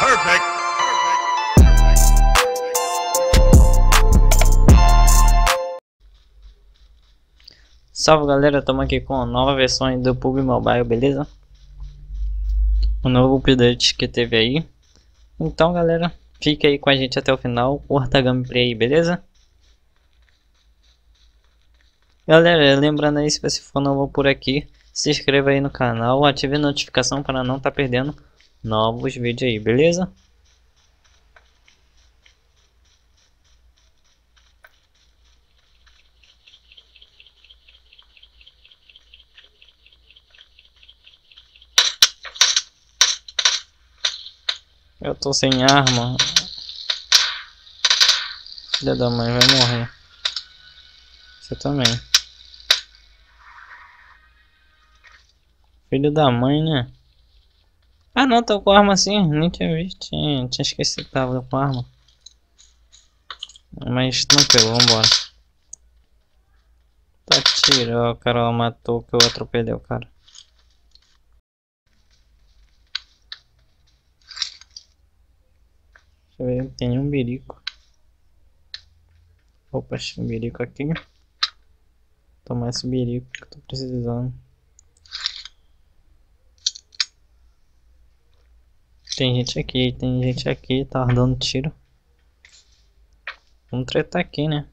Perfect. Salve galera, estamos aqui com a nova versão do PUBG Mobile, beleza? O novo update que teve aí. Então galera, fique aí com a gente até o final, curta a gameplay aí, beleza? Galera, lembrando aí, se você for novo por aqui, se inscreva aí no canal, ative a notificação para não estar perdendo novos vídeos aí, beleza? Eu tô sem arma. Filha da mãe, vai morrer. Você também. Filho da mãe, né? Ah não, tô com arma assim, nem tinha visto, tinha esquecido que tava com arma. Mas não pegou, vambora. Tá tirando, o cara matou que eu atropelei o cara. Deixa eu ver, tem um birico. Opa, achei um birico aqui. Vou tomar esse birico que eu tô precisando. Tem gente aqui, tá dando tiro. Vamos tretar aqui, né?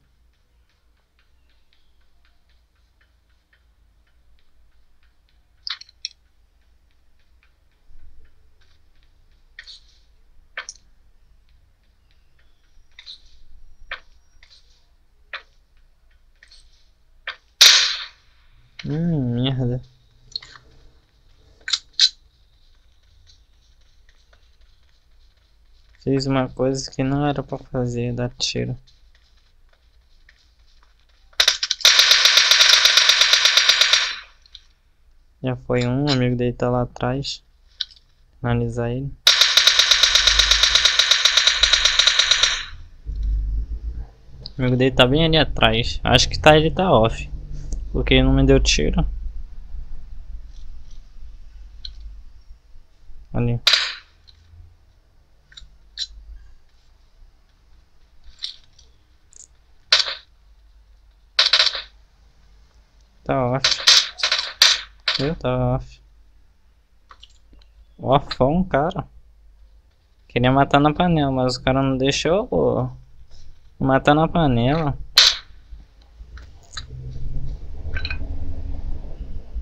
Merda. Fiz uma coisa que não era pra fazer, dar tiro. Já foi um amigo dele, tá lá atrás. Analisar ele. O amigo dele tá bem ali atrás. Acho que tá, ele tá off, porque ele não me deu tiro. Ali. Tá off. Eu tá off. Offão, cara. Queria matar na panela, mas o cara não deixou, pô. Matar na panela.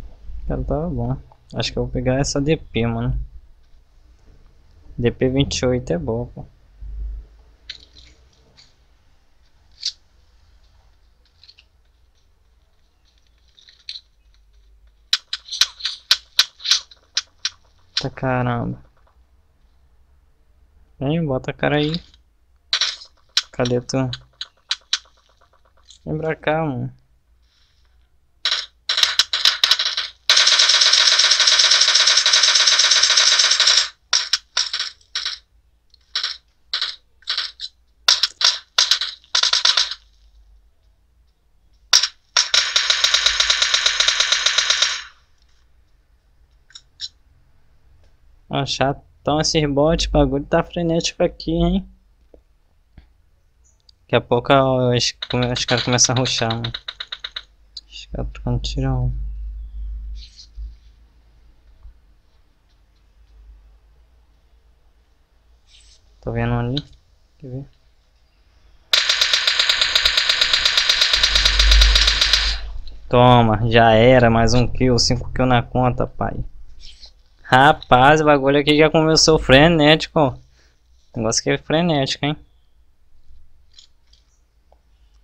O cara tava bom. Acho que eu vou pegar essa DP, mano. DP 28 é boa, pô. Caramba, vem, bota a cara aí. Cadê tu? Vem pra cá, mano. Ó, chatão esses bots, o bagulho tá frenético aqui, hein. Daqui a pouco os caras começam a rushar, mano. Os caras trocando tiro um. Tô vendo um ali, quer ver? Toma, já era, mais um kill, 5 kills na conta, pai. Rapaz, o bagulho aqui já começou frenético. O negócio que é frenético, hein.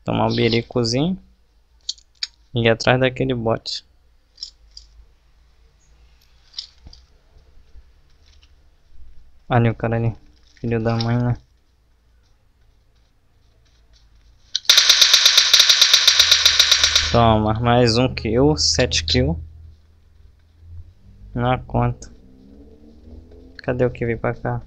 Tomar um biricozinho e ir atrás daquele bot. Olha o cara ali, filho da mãe, né. Toma, mais um kill, 7 kills na conta. Cadê o que veio pra cá?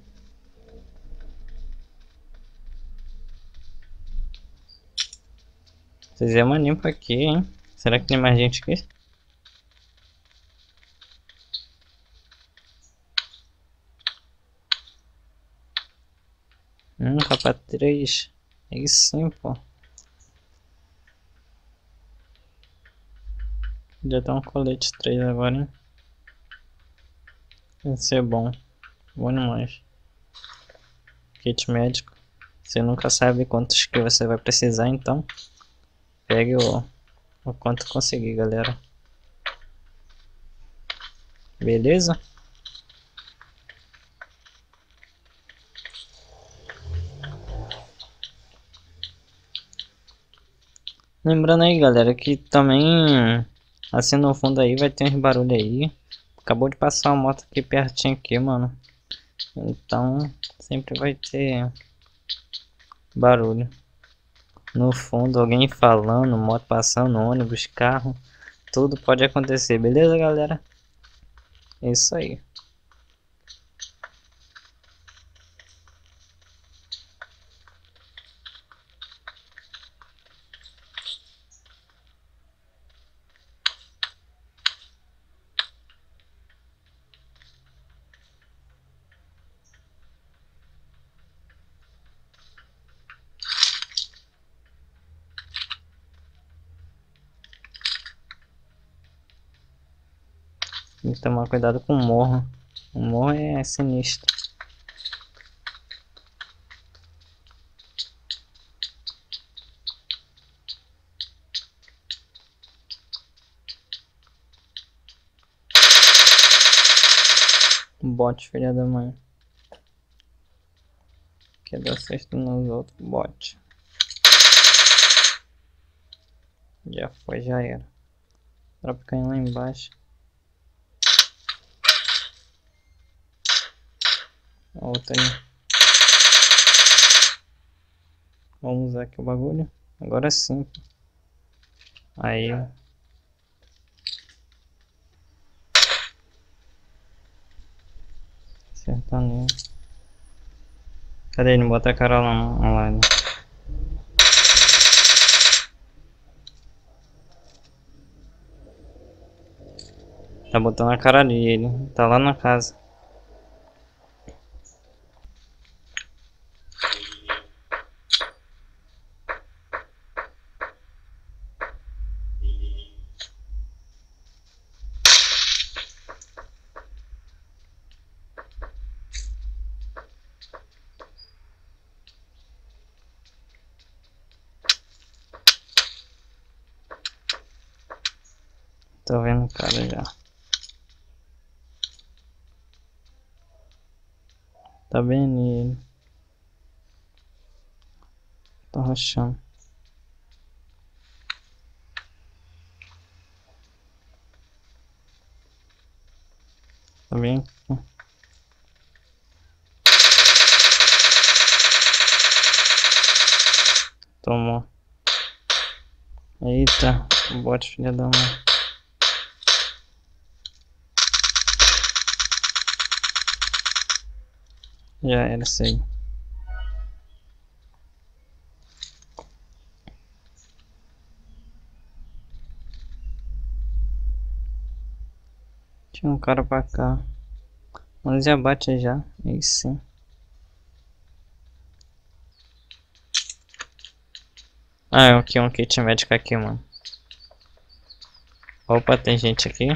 Fizeram uma limpa aqui, hein? Será que tem mais gente aqui? Rapaz, 3. Aí sim, pô. Podia dar um colete 3 agora, hein? Vai ser bom. Bom demais. Kit médico. Você nunca sabe quantos que você vai precisar, então pegue o quanto conseguir, galera. Beleza? Lembrando aí, galera, que também assim no fundo aí vai ter uns barulhos aí. Acabou de passar uma moto aqui pertinho aqui, mano. Então sempre vai ter barulho no fundo, alguém falando, moto passando, ônibus, carro, tudo pode acontecer, beleza, galera? É isso aí. Tem que tomar cuidado com o morro. O morro é sinistro. Bot, filha da mãe. Quer dar sexto nos outros, bot. Já foi, já era. Dá pra cair lá embaixo. Outra aí. Vamos usar aqui o bagulho. Agora sim. Aí. Acertar nele. Cadê ele? Não bota a cara lá online. Tá botando a cara ali. Ele tá lá na casa. Tô vendo o cara já. Tá bem nele. Tô rochando. Tá bem aqui. Tomou. Eita, o bot filha da mãe. Já era, sei. Tinha um cara pra cá. Mas já bate já. Aí sim. Ah, é aqui, um kit médico aqui, mano. Opa, tem gente aqui.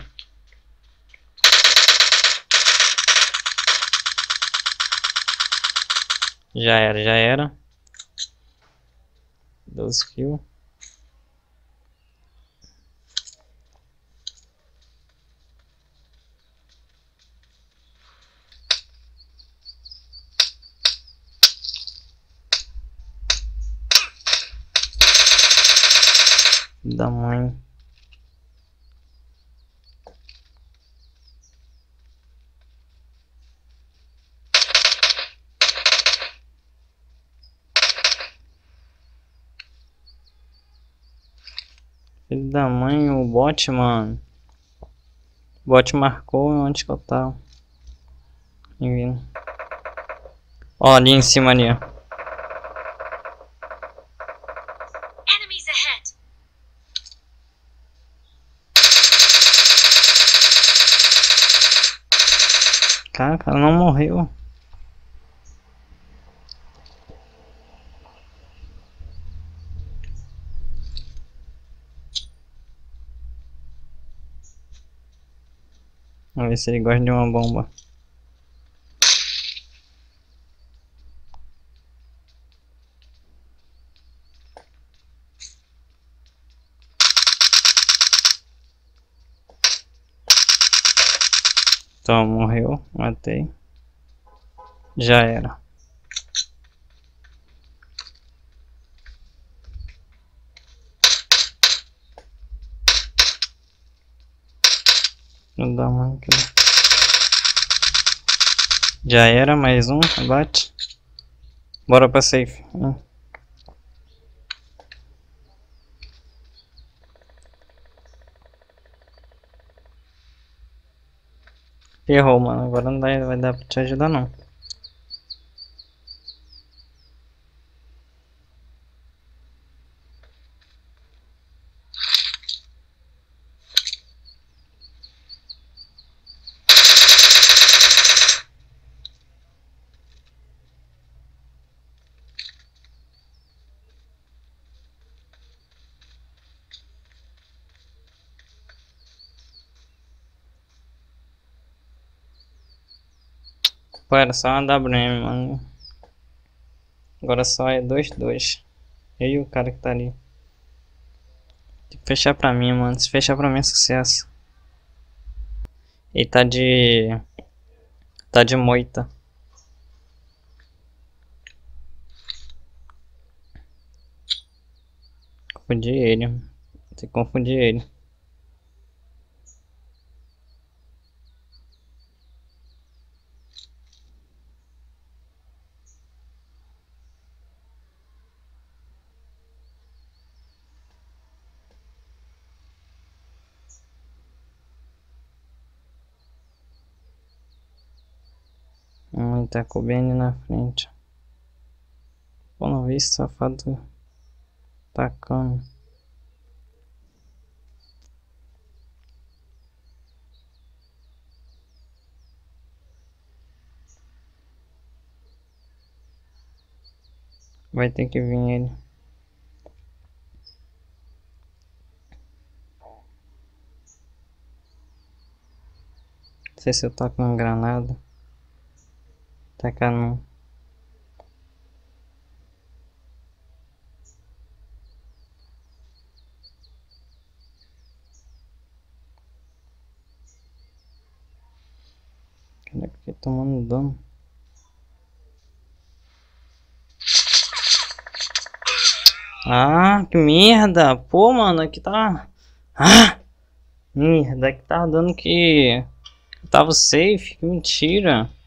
Já era, já era. 12 kills. Da mãe. Filho da mãe, o bot, mano. O bot marcou onde que eu tava. Ó, ali em cima ali, ó. Enemies ahead. Cara, o cara não morreu. Vamos ver se ele gosta de uma bomba. Então, morreu, matei. Já era. Não dá mais aqui. Já era, mais um, abate. Bora pra safe. Errou, mano. Agora não dá, vai dar pra te ajudar, não. Pô, era só uma WM, mano. Agora só é 2-2. Eu e o cara que tá ali. Tem que fechar pra mim, mano. Se fechar pra mim é sucesso. Ele tá de... tá de moita. Confundi ele. Tem que confundir ele. Tá com o BN na frente. Pô, não vi esse safado tacando. Vai ter que vir ele. Não sei se eu toco uma granada. Tacar não. Caraca, que tomando dano. Ah, que merda. Pô, mano, aqui tá... ah, merda, aqui tá dando que... eu tava safe, que mentira.